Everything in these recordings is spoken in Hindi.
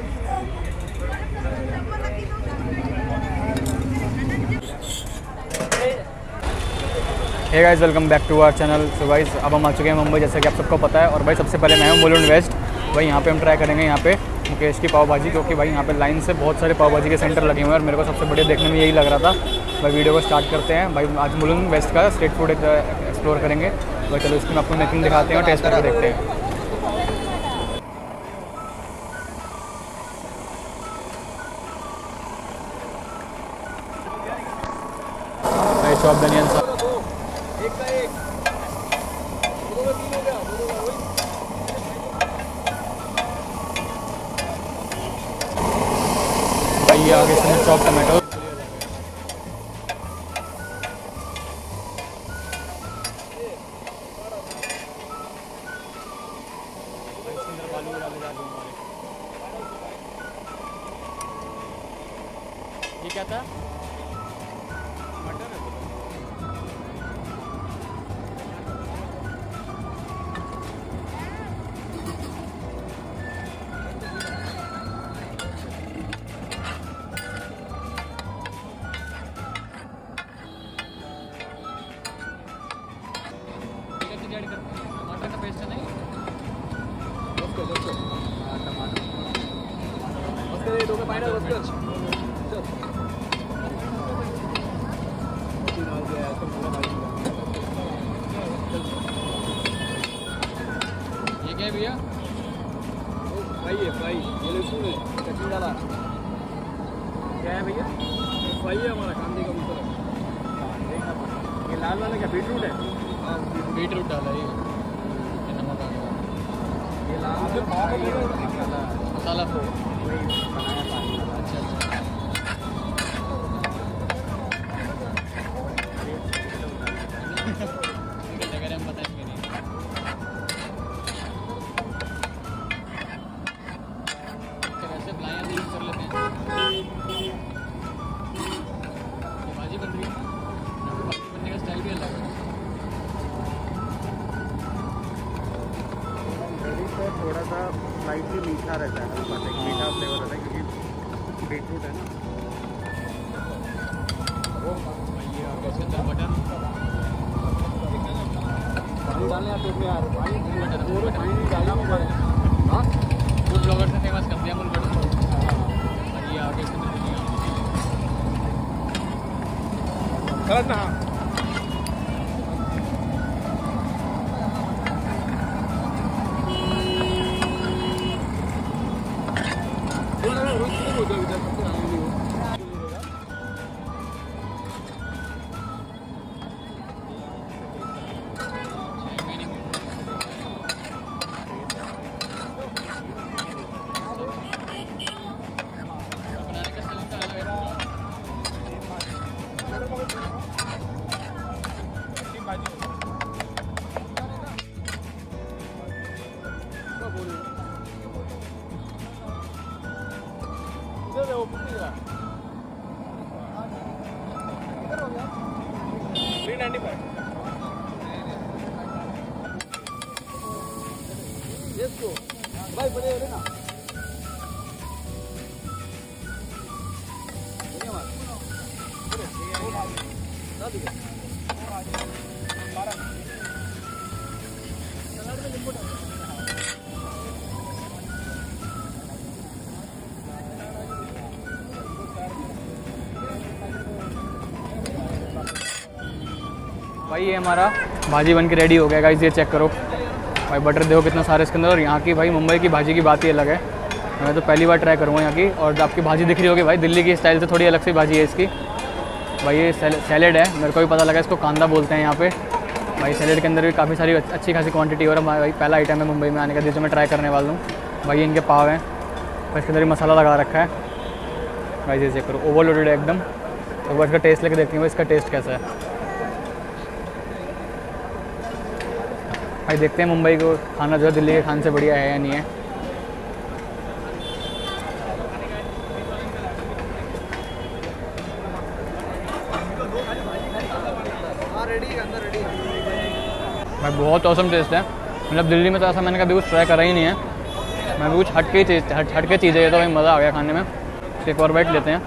Hey guys, welcome back to our channel. So guys, अब हम आ चुके हैं मुंबई, जैसा कि आप सबको पता है। और भाई सबसे पहले मैं हूँ मुलुंड वेस्ट। भाई यहाँ पे हम ट्राई करेंगे यहाँ पे मुकेश की पाव भाजी, क्योंकि भाई यहाँ पे लाइन से बहुत सारे पाव भाजी के सेंटर लगे हुए हैं और मेरे को सबसे बढ़िया देखने में यही लग रहा था। भाई वीडियो को स्टार्ट करते हैं। भाई आज मुलुंड वेस्ट का स्ट्रीट फूड एक्सप्लोर करेंगे। भाई चलो इसमें आपको मेकिंग दिखाते हैं और टेस्ट करके देखते हैं। चॉप धनिया भाई आगे से चॉप टमाटो। ये क्या था? ये भैया ये लहसुन है, चटनी डाला क्या है भैया? फ्राई है हमारा, कांदे का मसाला। ये लाल वाला क्या बीटरूट है? हाँ, बीटरूट डाला है। ये लाल मसाला अच्छा। थोड़ा सा लाइटली मीठा रहता है, मीठा फ्लेवर रहता है क्योंकि बीटरूट है ना। फूड ब्लॉगर से फेमस कर दिया मुलगढ़ को। भाई बने हो ना भाई। ये हमारा भाजी बन के रेडी हो गया गाइस, ये चेक करो। भाई बटर देखो कितना सारे इसके अंदर। और यहाँ की भाई मुंबई की भाजी की बात ही अलग है। मैं तो पहली बार ट्राई करूँगा यहाँ की। और आपकी भाजी दिख रही होगी भाई, दिल्ली की स्टाइल से थोड़ी अलग सी भाजी है इसकी। भाई ये सैलेड है, मेरे को भी पता लगा इसको कांदा बोलते हैं यहाँ पे। भाई सैलेड के अंदर भी काफ़ी सारी अच्छी खासी क्वांटिटी है और भाई पहला आइटम है मुंबई में आने का जो मैं ट्राई करने वाला हूँ। भाई इनके पाव हैं, भाई इसके अंदर भी मसाला लगा रखा है। भाई ये चेक करो, ओवरलोडेड है एकदम। एक बार इसका टेस्ट लेके देखते हैं भाई इसका टेस्ट कैसा है। भाई देखते हैं मुंबई को खाना जो है दिल्ली के खाने से बढ़िया है या नहीं है। भाई बहुत औसम टेस्ट है, मतलब दिल्ली में तो ऐसा मैंने कभी कुछ ट्राई करा ही नहीं है। मैं भी कुछ हटके चीज़ें ये तो भाई मज़ा आ गया खाने में। एक और बैठ लेते हैं।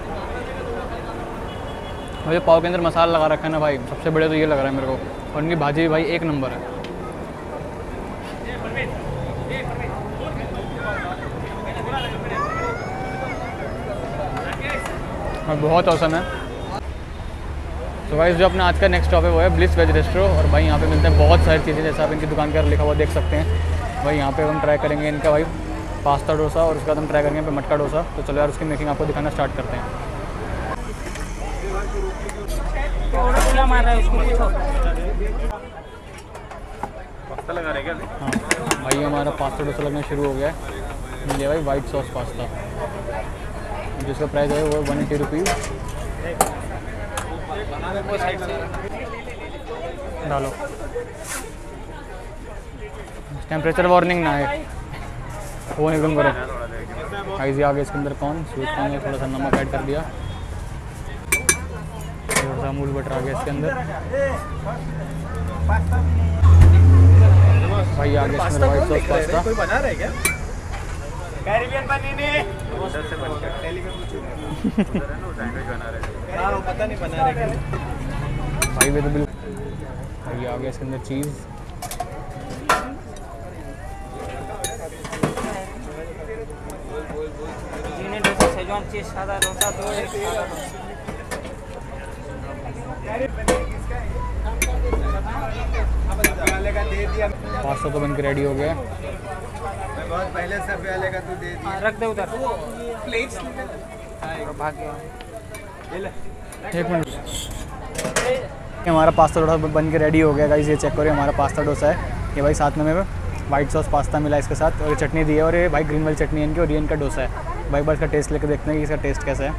मुझे पाव के अंदर मसाला लगा रखा है ना भाई, सबसे बढ़िया तो ये लग रहा है मेरे को। और उनकी भाजी भाई एक नंबर है। और बहुत औसम है। तो भाई जो अपना आज का नेक्स्ट स्टॉप है वो है ब्लिस वेज रेस्टोरेंट। और भाई यहाँ पे मिलते हैं बहुत सारी चीज़ें, जैसे आप इनकी दुकान पर लिखा हुआ देख सकते हैं। भाई यहाँ पे हम ट्राई करेंगे इनका भाई पास्ता डोसा, और उसके बाद हम ट्राई करेंगे मटका डोसा। तो चलो यार उसकी मेकिंग आपको दिखाना स्टार्ट करते हैं। पास्ता लगा रहे क्या? हाँ भाई हमारा पास्ता डोसा लगना शुरू हो गया है। ये भाई वाइट सॉस पास्ता, जिसका प्राइस है वो 180 रुपीज़। डालो, टेम्परेचर वार्निंग ना है वो एकदम करो। आइजी आ गया इसके अंदर कौन सूट कौन, थोड़ा सा नमक ऐड कर दिया, अमूल बटर आ गया इसके अंदर। भाई आ गया इसमें वाइट सॉस पास्ता। कोई बना रहा है क्या? कैरिबियन बनीने उधर से बन गया। टेलीग्राम पे पूछो ना वो सैंडविच बना रहे हैं। हां पता नहीं बना रहे क्या। भाई वे तो बिल्कुल। भाई आ गया इसके अंदर चीज। जीने डोसा सेजवान चीज सादा डोसा दो। पास्ता तो बनकर रेडी हो गया। मैं बहुत पहले से प्याले का तू दे दिया, रख दे उधर प्लेट्स और भाग गया। एक मिनट, हमारा पास्ता डोसा बनकर रेडी हो गया गाइस। ये चेक करिए हमारा पास्ता डोसा है। ये भाई साथ में वाइट सॉस पास्ता मिला इसके साथ, और ये चटनी दी है, और ये भाई ग्रीन वाली चटनी है इनकी, और ये इनका डोसा है भाई। बस इसका टेस्ट लेकर देखते हैं कि इसका टेस्ट कैसा है।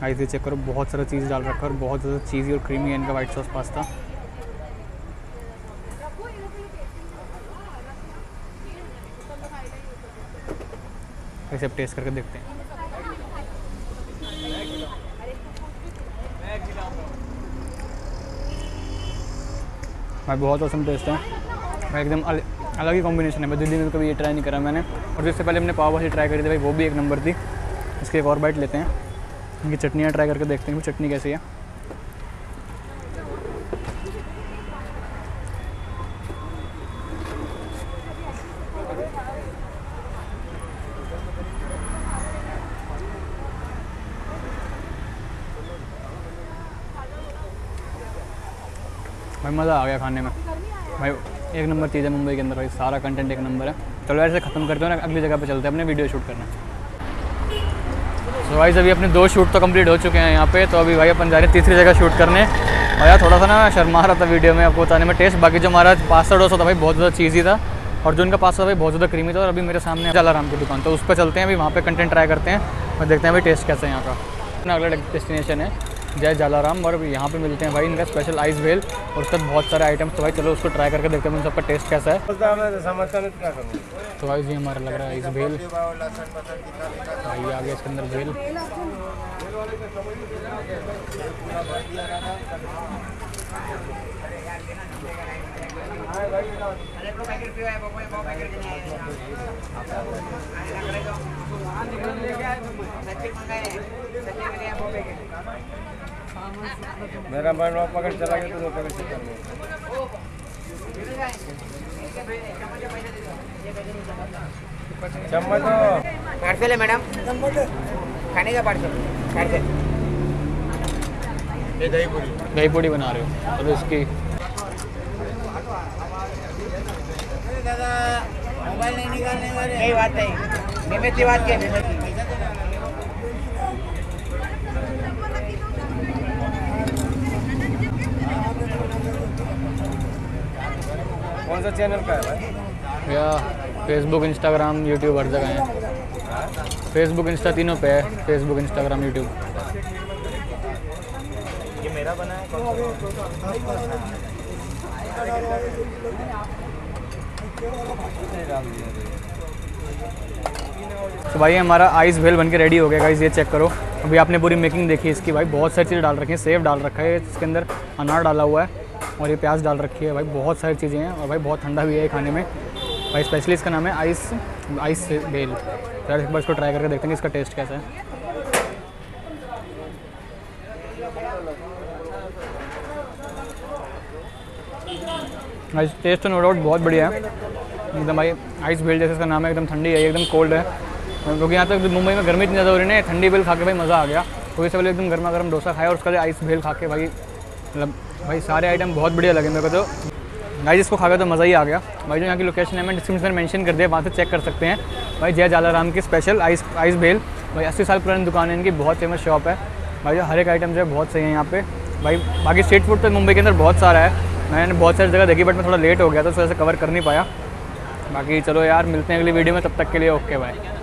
गाइस ये चेक करो, बहुत सारा चीज़ डाल रखा है, और बहुत ज़्यादा चीज़ी और क्रीमी है इनका वाइट सॉस पास्ता। ऐसे अब टेस्ट करके देखते हैं। भाई बहुत औसम टेस्ट है भाई, एकदम अलग ही कॉम्बिनेशन है। मैं दिल्ली में कभी ये ट्राई नहीं करा मैंने, और जिससे पहले हमने पाव भाजी ट्राई करी थी भाई वो भी एक नंबर थी। इसके एक और बाइट लेते हैं, इनकी चटनियाँ ट्राई करके देखते हैं चटनी कैसी है। भाई मज़ा आ गया खाने में भाई, एक नंबर चीज़ है मुंबई के अंदर भाई, सारा कंटेंट एक नंबर है। चलो ऐसे ख़त्म करते हैं ना, अगली जगह पे चलते हैं, अपने वीडियो शूट करना है। तो भाई अभी अपने 2 शूट तो कंप्लीट हो चुके हैं यहाँ पे, तो अभी भाई अपन जा रहे हैं तीसरी जगह शूट करने। और यार थोड़ा सा ना शर्मा रहा था वीडियो में आपको बताने में टेस्ट। बाकी जो हमारा पास्ता डोसा था भाई बहुत ज़्यादा चीज़ी था, और जो उनका पास्ता भाई बहुत ज़्यादा क्रीमी था। और अभी मेरे सामने जलाराम की दुकान, तो उस पर चलते हैं, अभी वहाँ पर कंटेंट ट्राई करते हैं और देखते हैं भाई टेस्ट कैसा है यहाँ का। अगला डेस्टिनेशन है जय जलाराम, और यहाँ पे मिलते हैं भाई इनका स्पेशल आइस भेल, और उसके बहुत सारे आइटम्स। तो भाई चलो उसको ट्राई करके देखते हैं उन सबका टेस्ट कैसा है। तो भाई जी हमारा लग रहा है आइस भेल। भाई आ गया इसके अंदर भेल। मेरा मन पकड़ चला गया तो पकड़ सकता हूँ। चम्मच पार्सल है मैडम, खाने का पार्सल। ये दही पूड़ी बना रहे हो? और इसकी दादा मोबाइल नहीं निकालने वाले, यही बात नहीं निमित्त बात क्या निमित्त। कौन सा चैनल का है भाई? या फेसबुक इंस्टाग्राम यूट्यूब हर जगह है। फेसबुक इंस्टा तीनों पे है, फेसबुक इंस्टाग्राम यूट्यूब। ये मेरा बना है। तो भाई हमारा आइस भेल बनके रेडी हो गया गाइस, ये चेक करो। अभी आपने पूरी मेकिंग देखी इसकी भाई, बहुत सारी चीज़ें डाल रखी हैं। सेब डाल रखा है इसके अंदर, अनार डाला हुआ है, और ये प्याज डाल रखी है भाई, बहुत सारी चीज़ें हैं। और भाई बहुत ठंडा भी है खाने में। और स्पेशली इसका नाम है आइस भेल। सर एक बार इसको ट्राई करके देखते हैं इसका टेस्ट कैसा है। टेस्ट तो नो डाउट बहुत बढ़िया है एकदम भाई। आइस भेल जैसे इसका नाम है, एकदम ठंडी है, एकदम कोल्ड है, क्योंकि यहाँ तक मुंबई में गर्मी इतनी ज़्यादा हो रही है। ठंडी भेल खा के भाई मज़ा आ गया, क्योंकि इससे पहले एकदम गर्मा गर्म डोसा खाया और उसके लिए आइस भेल खा के भाई मतलब भाई सारे आइटम बहुत बढ़िया लगे मेरे को। तो गाइस इसको खा के तो मज़ा ही आ गया भाई। जो यहाँ की लोकेशन है मैं डिस्क्रिप्शन में मेंशन कर दिया, वहाँ से चेक कर सकते हैं भाई। जय जालाराम की स्पेशल आइस भेल भाई 80 साल पुरानी दुकान है इनकी, बहुत फेमस शॉप है भाई। जो हर एक आइटम जो है बहुत सही है यहाँ पे भाई। बाकी स्ट्रीट फूड तो मुंबई के अंदर बहुत सारा है, मैंने बहुत सारी जगह देखी बट मैं थोड़ा लेट हो गया था, उस वजह से कवर कर नहीं पाया। बाकी चलो यार मिलते हैं अगली वीडियो में, तब तक के लिए ओके बाय।